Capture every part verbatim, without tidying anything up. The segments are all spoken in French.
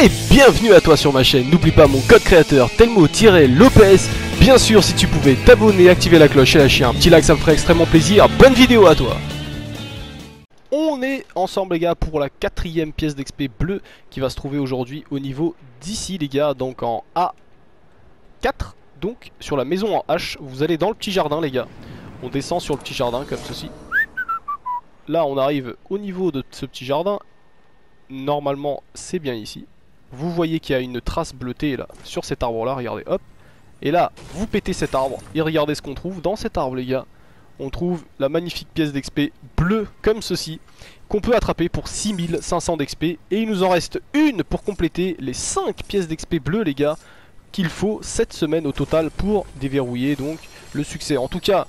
Et bienvenue à toi sur ma chaîne, n'oublie pas mon code créateur Telmo-Lopes. Bien sûr, si tu pouvais t'abonner, activer la cloche et lâcher un petit like, ça me ferait extrêmement plaisir. Bonne vidéo à toi. On est ensemble les gars pour la quatrième pièce d'X P bleue qui va se trouver aujourd'hui au niveau d'ici les gars, donc en A quatre, donc sur la maison en H. Vous allez dans le petit jardin les gars, on descend sur le petit jardin comme ceci. Là on arrive au niveau de ce petit jardin, normalement c'est bien ici. Vous voyez qu'il y a une trace bleutée là sur cet arbre là, regardez, hop. Et là vous pétez cet arbre et regardez ce qu'on trouve dans cet arbre les gars. On trouve la magnifique pièce d'X P bleue comme ceci, qu'on peut attraper pour six mille cinq cents d'X P. Et il nous en reste une pour compléter les cinq pièces d'X P bleues les gars, qu'il faut cette semaine au total pour déverrouiller donc le succès. En tout cas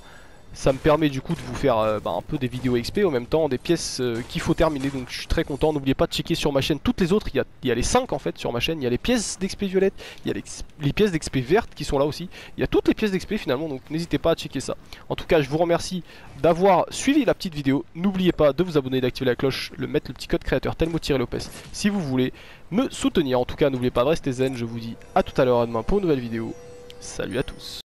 ça me permet du coup de vous faire euh, bah, un peu des vidéos X P en même temps, des pièces euh, qu'il faut terminer, donc je suis très content. N'oubliez pas de checker sur ma chaîne toutes les autres, il y a, il y a les cinq en fait sur ma chaîne, il y a les pièces d'X P violette, il y a les, les pièces d'X P vertes qui sont là aussi, il y a toutes les pièces d'X P finalement, donc n'hésitez pas à checker ça. En tout cas je vous remercie d'avoir suivi la petite vidéo, n'oubliez pas de vous abonner, d'activer la cloche, de mettre le petit code créateur Telmo-Lopes si vous voulez me soutenir. En tout cas n'oubliez pas de rester zen, je vous dis à tout à l'heure, à demain pour une nouvelle vidéo, salut à tous.